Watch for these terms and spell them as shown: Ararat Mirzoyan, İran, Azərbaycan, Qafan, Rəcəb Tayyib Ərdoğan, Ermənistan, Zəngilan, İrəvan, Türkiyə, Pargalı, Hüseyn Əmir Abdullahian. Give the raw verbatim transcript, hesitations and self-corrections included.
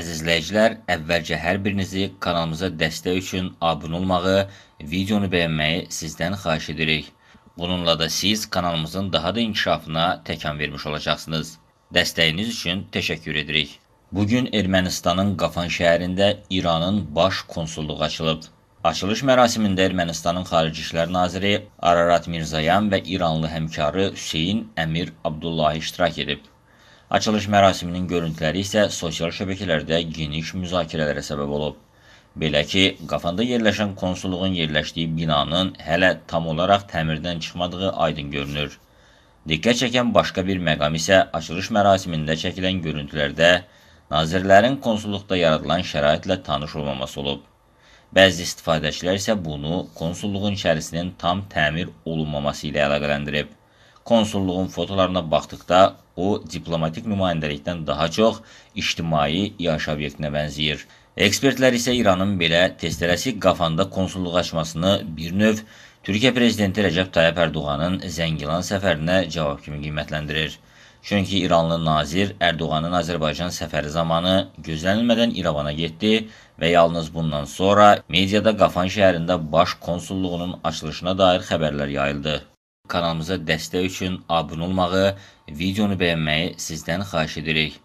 Əzizləyicilər, əvvəlcə hər birinizi kanalımıza dəstək üçün abunə olmağı, videonu bəyənməyi sizdən xahiş edirik. Bununla da siz kanalımızın daha da inkişafına təkan vermiş olacaqsınız. Dəstəyiniz üçün təşəkkür edirik. Bugün Ermənistanın Qafan şəhərində İranın baş konsulluğu açılıb. Açılış mərasimində Ermənistanın Xarici İşlər Naziri Ararat Mirzoyan və İranlı həmkarı Hüseyin Emir Abdullah iştirak edib. Açılış mərasiminin görüntüləri isə sosial şəbəkələrdə geniş müzakirələrə səbəb olub. Belə ki, Qafanda yerləşən konsulluğun yerləşdiyi binanın hələ tam olaraq təmirdən çıxmadığı aydın görünür. Diqqət çəkən başqa bir məqam isə açılış mərasimində çəkilən görüntülərdə nazirlərin konsulluqda yaradılan şəraitlə tanış olmaması olub. Bəzi istifadəçilər isə bunu konsulluğun içərisinin tam təmir olunmaması ilə əlaqələndirib. Konsulluğun fotolarına baxdıqda o, diplomatik nümayəndəlikdən daha çox ictimai yaşayış obyektinə bənzəyir. Ekspertlər isə İranın belə tez-tələsik Qafanda konsulluq açmasını bir növ Türkiyə prezidenti Rəcəb Tayyib Ərdoğanın Zəngilan səfərinə cavab kimi qiymətləndirir. Çünki İranlı nazir Ərdoğanın Azərbaycan səfəri zamanı gözlənilmədən İrəvana getdi və yalnız bundan sonra mediada Qafan şəhərində baş konsulluğunun açılışına dair xəbərlər yayıldı. Kanalımıza dəstək üçün abunə olmağı, videonu bəyənməyi sizdən xahiş edirik.